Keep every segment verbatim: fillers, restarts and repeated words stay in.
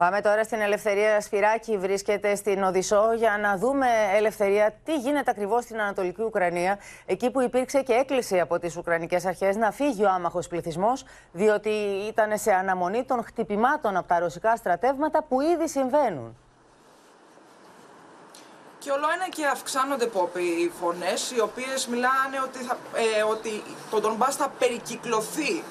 Πάμε τώρα στην Ελευθερία. Σπυράκη βρίσκεται στην Οδησσό για να δούμε, Ελευθερία, τι γίνεται ακριβώς στην Ανατολική Ουκρανία, εκεί που υπήρξε και έκκληση από τις Ουκρανικές αρχές να φύγει ο άμαχος πληθυσμός, διότι ήταν σε αναμονή των χτυπημάτων από τα ρωσικά στρατεύματα που ήδη συμβαίνουν. Και όλο ένα και αυξάνονται Πόπη, οι φωνές, οι οποίες μιλάνε ότι, θα, ε, ότι το Ντονμπάς θα περικυκλωθεί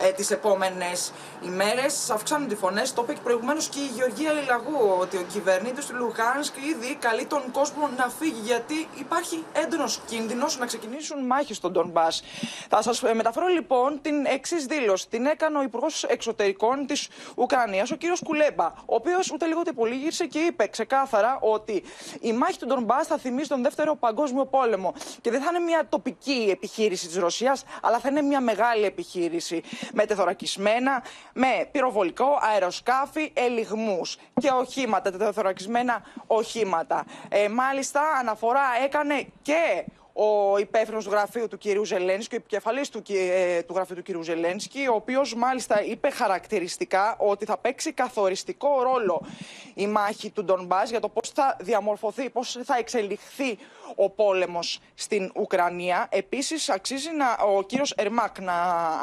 ε, τις επόμενες ημέρες. Αυξάνονται οι φωνές, το είπε και προηγουμένως και η Γεωργία Λαγού, ότι ο κυβερνήτης του Λουγκάνσκ ήδη καλεί τον κόσμο να φύγει, γιατί υπάρχει έντονος κίνδυνος να ξεκινήσουν μάχες στον Ντονμπάς. Θα σας μεταφέρω λοιπόν την εξής δήλωση. Την έκανε ο Υπουργός Εξωτερικών της Ουκρανίας, ο κύριος Κουλέμπα, ο οποίος ούτε λίγο ούτε πολύ γύρισε και είπε ξεκάθαρα ότι η μάχη του Ντονμπάς θα θυμίζει τον Δεύτερο Παγκόσμιο Πόλεμο και δεν θα είναι μια τοπική επιχείρηση της Ρωσίας, αλλά θα είναι μια μεγάλη επιχείρηση με τεθωρακισμένα, με πυροβολικό, αεροσκάφη, ελιγμούς και οχήματα, τεθωρακισμένα οχήματα. Ε, μάλιστα, αναφορά έκανε και ο υπεύθυνος του γραφείου του κυρίου Ζελένσκι, ο επικεφαλής του, ε, του γραφείου του κυρίου Ζελένσκι, ο οποίος μάλιστα είπε χαρακτηριστικά ότι θα παίξει καθοριστικό ρόλο η μάχη του Ντονμπάς για το πώς θα διαμορφωθεί, πώς θα εξελιχθεί ο πόλεμος στην Ουκρανία. Επίσης, αξίζει να, ο κύριος Ερμάκ να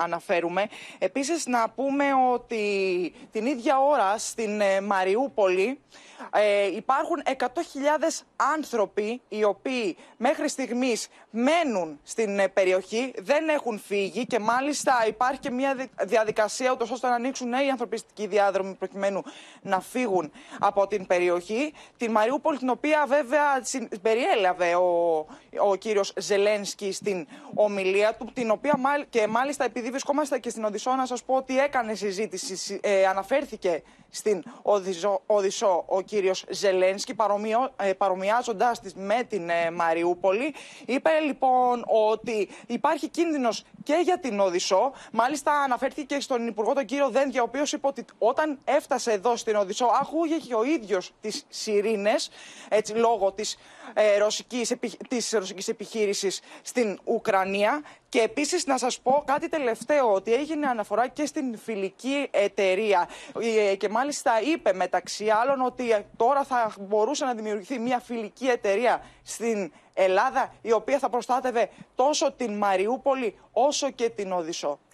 αναφέρουμε. Επίσης, να πούμε ότι την ίδια ώρα στην ε, Μαριούπολη ε, υπάρχουν εκατό χιλιάδες άνθρωποι οι οποίοι μέχρι στιγμής μένουν στην περιοχή, δεν έχουν φύγει και μάλιστα υπάρχει και μια διαδικασία ούτως ώστε να ανοίξουν νέοι ανθρωπιστικοί διάδρομοι προκειμένου να φύγουν από την περιοχή. Την Μαριούπολη, την οποία βέβαια περιέλαβε ο, ο κύριος Ζελένσκι στην ομιλία του, την οποία και μάλιστα επειδή βρισκόμαστε και στην Οδησσό, να σας πω ότι έκανε συζήτηση, ε, αναφέρθηκε στην Οδησσό, Οδησσό ο κύριος Ζελένσκι παρομοιάζοντας τη με την ε, Μαριούπολη. Είπε λοιπόν ότι υπάρχει κίνδυνος και για την Οδησσό. Μάλιστα αναφέρθηκε στον Υπουργό τον κύριο Δένδια, ο οποίος είπε ότι όταν έφτασε εδώ στην Οδησσό ακούγε και ο ίδιος τις σιρήνες, έτσι, λόγω της, ε, ρωσικής, της ρωσικής επιχείρησης στην Ουκρανία. Και επίσης να σας πω κάτι τελευταίο, ότι έγινε αναφορά και στην φιλική εταιρεία και μάλιστα είπε μεταξύ άλλων ότι τώρα θα μπορούσε να δημιουργηθεί μια φιλική εταιρεία στην Ελλάδα, η οποία θα προστάτευε τόσο την Μαριούπολη όσο και την Οδησσό.